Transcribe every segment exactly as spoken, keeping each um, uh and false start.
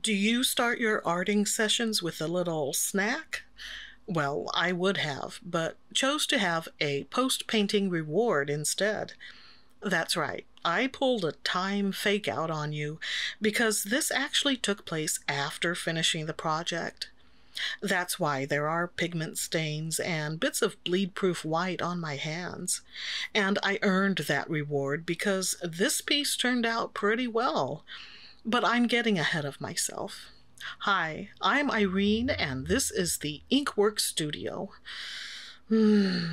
Do you start your arting sessions with a little snack? Well, I would have, but chose to have a post-painting reward instead. That's right, I pulled a time fake out on you because this actually took place after finishing the project. That's why there are pigment stains and bits of bleed-proof white on my hands. And I earned that reward because this piece turned out pretty well. But I'm getting ahead of myself. Hi, I'm Irene, and this is the INCWorks Studio. Mmm,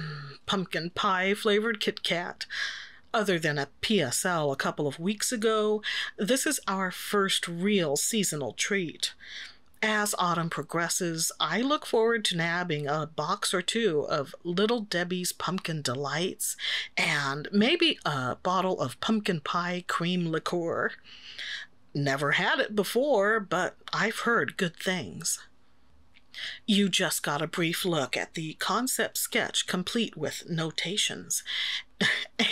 pumpkin pie-flavored Kit Kat. Other than a P S L a couple of weeks ago, this is our first real seasonal treat. As autumn progresses, I look forward to nabbing a box or two of Little Debbie's Pumpkin Delights and maybe a bottle of pumpkin pie cream liqueur. Never had it before, but I've heard good things. You just got a brief look at the concept sketch complete with notations.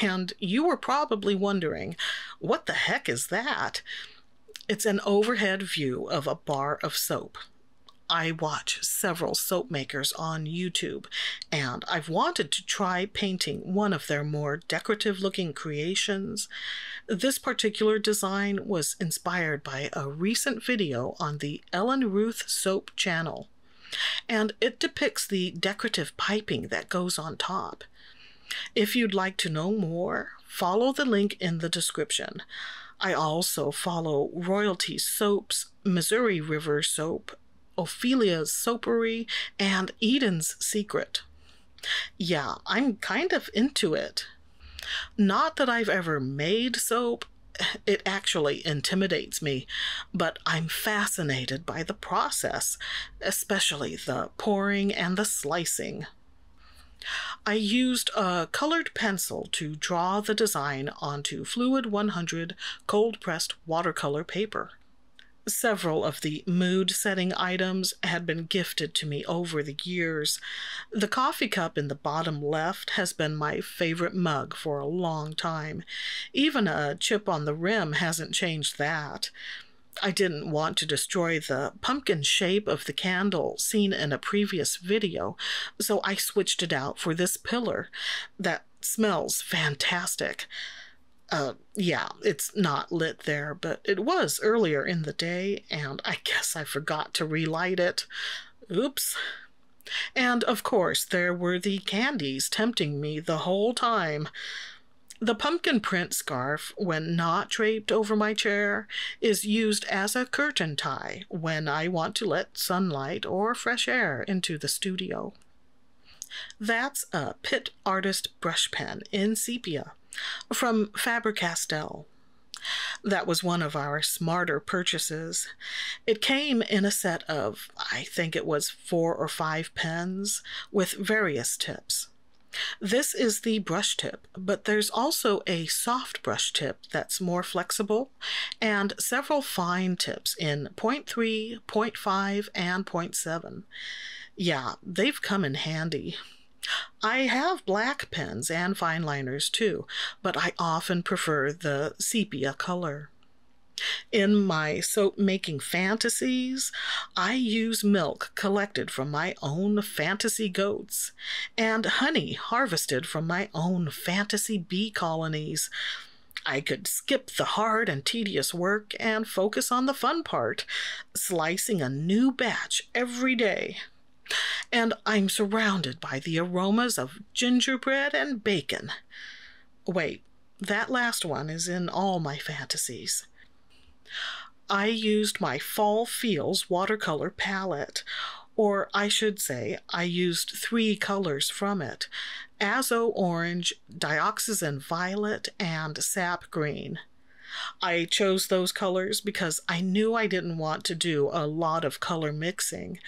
And you were probably wondering, what the heck is that? It's an overhead view of a bar of soap. I watch several soap makers on YouTube, and I've wanted to try painting one of their more decorative-looking creations. This particular design was inspired by a recent video on the Ellen Ruth Soap Channel, and it depicts the decorative piping that goes on top. If you'd like to know more, follow the link in the description. I also follow Royalty Soaps, Missouri River Soap, Ophelia's Soapery, and Eden's Secret. Yeah, I'm kind of into it. Not that I've ever made soap, it actually intimidates me, but I'm fascinated by the process, especially the pouring and the slicing. I used a colored pencil to draw the design onto Fluid one hundred cold-pressed watercolor paper. Several of the mood-setting items had been gifted to me over the years. The coffee cup in the bottom left has been my favorite mug for a long time. Even a chip on the rim hasn't changed that. I didn't want to destroy the pumpkin shape of the candle seen in a previous video, so I switched it out for this pillar that smells fantastic. Uh, yeah, it's not lit there, but it was earlier in the day, and I guess I forgot to relight it. Oops. And of course, there were the candies tempting me the whole time. The pumpkin print scarf, when not draped over my chair, is used as a curtain tie when I want to let sunlight or fresh air into the studio. That's a Pitt Artist Brush Pen in sepia from Faber-Castell. That was one of our smarter purchases. It came in a set of, I think it was four or five pens with various tips. This is the brush tip, but there's also a soft brush tip that's more flexible, and several fine tips in point three, point five, and point seven. Yeah, they've come in handy. I have black pens and fineliners too, but I often prefer the sepia color. In my soap-making fantasies, I use milk collected from my own fantasy goats and honey harvested from my own fantasy bee colonies. I could skip the hard and tedious work and focus on the fun part, slicing a new batch every day. And I'm surrounded by the aromas of gingerbread and bacon. Wait, that last one is in all my fantasies. I used my Fall Feels Watercolor Palette, or I should say I used three colors from it: Azo Orange, Dioxazine Violet, and Sap Green. I chose those colors because I knew I didn't want to do a lot of color mixing.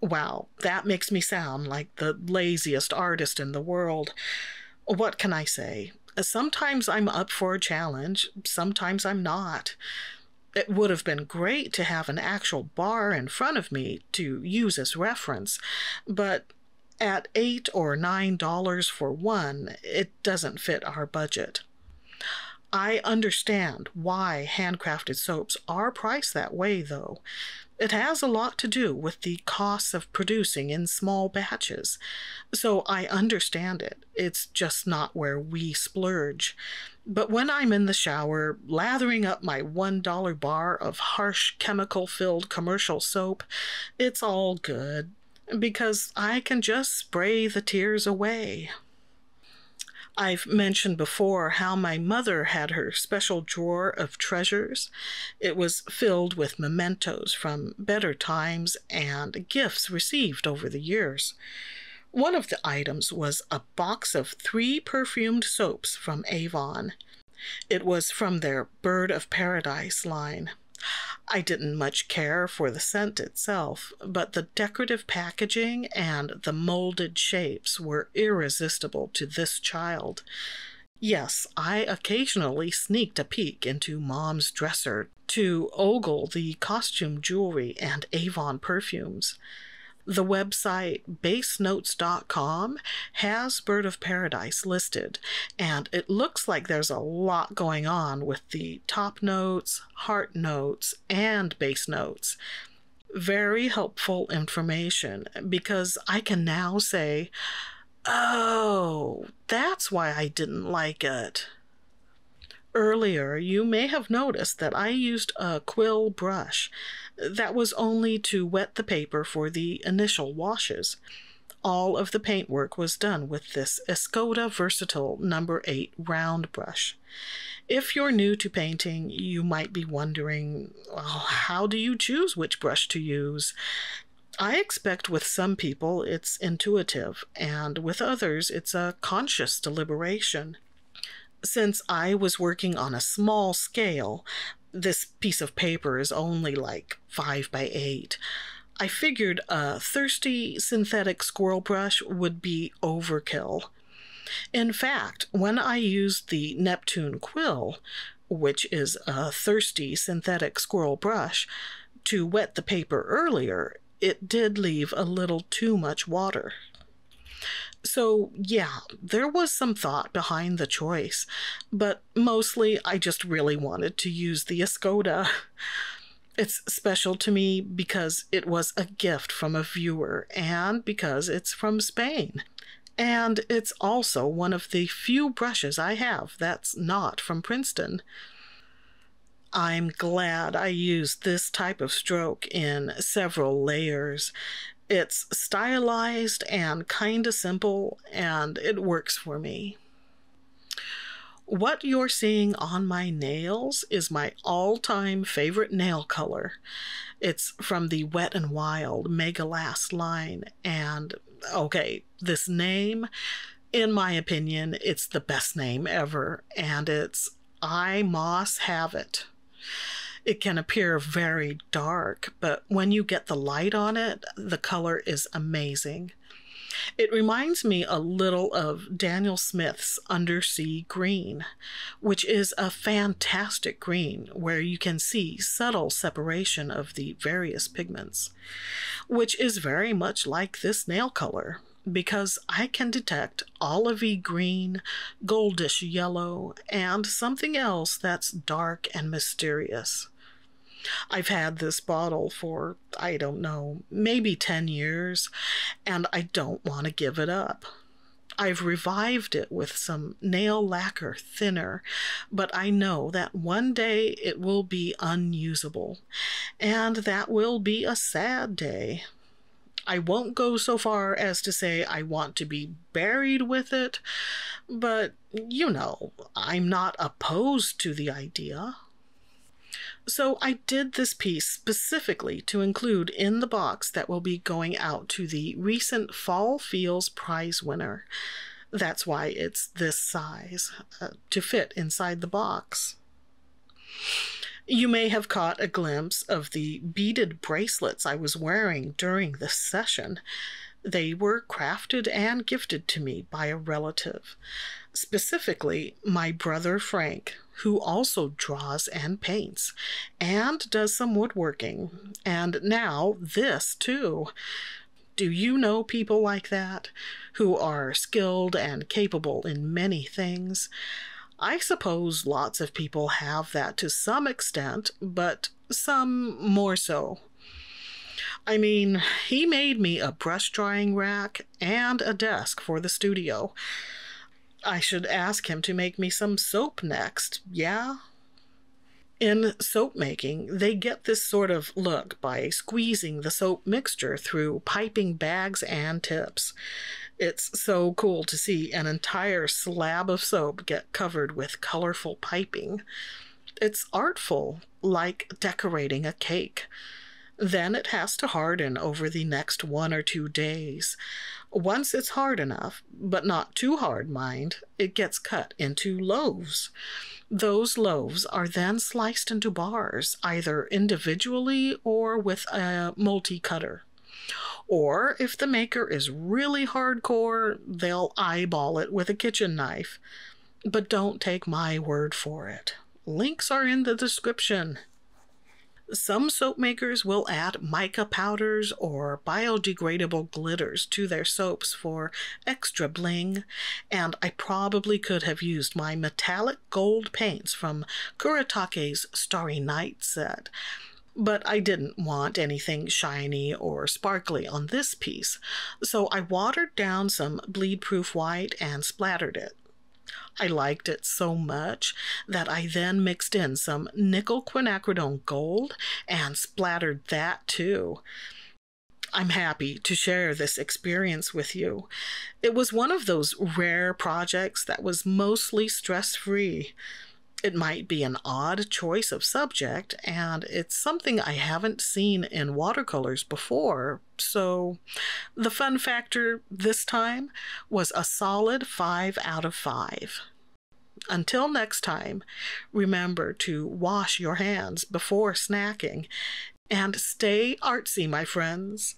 Wow, that makes me sound like the laziest artist in the world. What can I say? Sometimes I'm up for a challenge, sometimes I'm not. It would have been great to have an actual bar in front of me to use as reference, but at eight or nine dollars for one, it doesn't fit our budget. I understand why handcrafted soaps are priced that way, though. It has a lot to do with the costs of producing in small batches. So I understand it. It's just not where we splurge. But when I'm in the shower, lathering up my one dollar bar of harsh chemical-filled commercial soap, it's all good, because I can just spray the tears away. I've mentioned before how my mother had her special drawer of treasures. It was filled with mementos from better times and gifts received over the years. One of the items was a box of three perfumed soaps from Avon. It was from their Bird of Paradise line. I didn't much care for the scent itself, but the decorative packaging and the molded shapes were irresistible to this child. Yes, I occasionally sneaked a peek into Mom's dresser to ogle the costume jewelry and Avon perfumes. The website Base Notes dot com has Bird of Paradise listed, and it looks like there's a lot going on with the top notes, heart notes, and base notes. Very helpful information, because I can now say, oh, that's why I didn't like it. Earlier, you may have noticed that I used a quill brush. That was only to wet the paper for the initial washes. All of the paintwork was done with this Escoda Versatile number eight round brush. If you're new to painting, you might be wondering, well, how do you choose which brush to use? I expect with some people it's intuitive, and with others it's a conscious deliberation. Since I was working on a small scale, this piece of paper is only like five by eight. I figured a thirsty synthetic squirrel brush would be overkill. In fact, when I used the Neptune Quill, which is a thirsty synthetic squirrel brush, to wet the paper earlier, it did leave a little too much water. So yeah, there was some thought behind the choice, but mostly I just really wanted to use the Escoda. It's special to me because it was a gift from a viewer and because it's from Spain. And it's also one of the few brushes I have that's not from Princeton. I'm glad I used this type of stroke in several layers. It's stylized and kinda simple, and it works for me. What you're seeing on my nails is my all-time favorite nail color. It's from the Wet and Wild Mega Last line, and okay, this name, in my opinion, it's the best name ever, and it's I Moss Have It. It can appear very dark, but when you get the light on it, the color is amazing. It reminds me a little of Daniel Smith's Undersea Green, which is a fantastic green where you can see subtle separation of the various pigments, which is very much like this nail color, because I can detect olivey green, goldish yellow, and something else that's dark and mysterious. I've had this bottle for, I don't know, maybe ten years, and I don't want to give it up. I've revived it with some nail lacquer thinner, but I know that one day it will be unusable, and that will be a sad day. I won't go so far as to say I want to be buried with it, but, you know, I'm not opposed to the idea. So I did this piece specifically to include in the box that will be going out to the recent Fall Fields Prize winner. That's why it's this size, uh, to fit inside the box. You may have caught a glimpse of the beaded bracelets I was wearing during this session. They were crafted and gifted to me by a relative, specifically my brother Frank, who also draws and paints, and does some woodworking, and now this too. Do you know people like that, who are skilled and capable in many things? I suppose lots of people have that to some extent, but some more so. I mean, he made me a brush drying rack and a desk for the studio. I should ask him to make me some soap next, yeah? In soap making, they get this sort of look by squeezing the soap mixture through piping bags and tips. It's so cool to see an entire slab of soap get covered with colorful piping. It's artful, like decorating a cake. Then it has to harden over the next one or two days. Once it's hard enough, but not too hard, mind, it gets cut into loaves. Those loaves are then sliced into bars, either individually or with a multi-cutter. Or, if the maker is really hardcore, they'll eyeball it with a kitchen knife. But don't take my word for it. Links are in the description. Some soap makers will add mica powders or biodegradable glitters to their soaps for extra bling, and I probably could have used my metallic gold paints from Kuretake's Starry Night set, but I didn't want anything shiny or sparkly on this piece, so I watered down some bleed-proof white and splattered it. I liked it so much that I then mixed in some Nickel Quinacridone Gold and splattered that too. I'm happy to share this experience with you. It was one of those rare projects that was mostly stress-free. It might be an odd choice of subject, and it's something I haven't seen in watercolors before, so the fun factor this time was a solid five out of five. Until next time, remember to wash your hands before snacking, and stay artsy, my friends.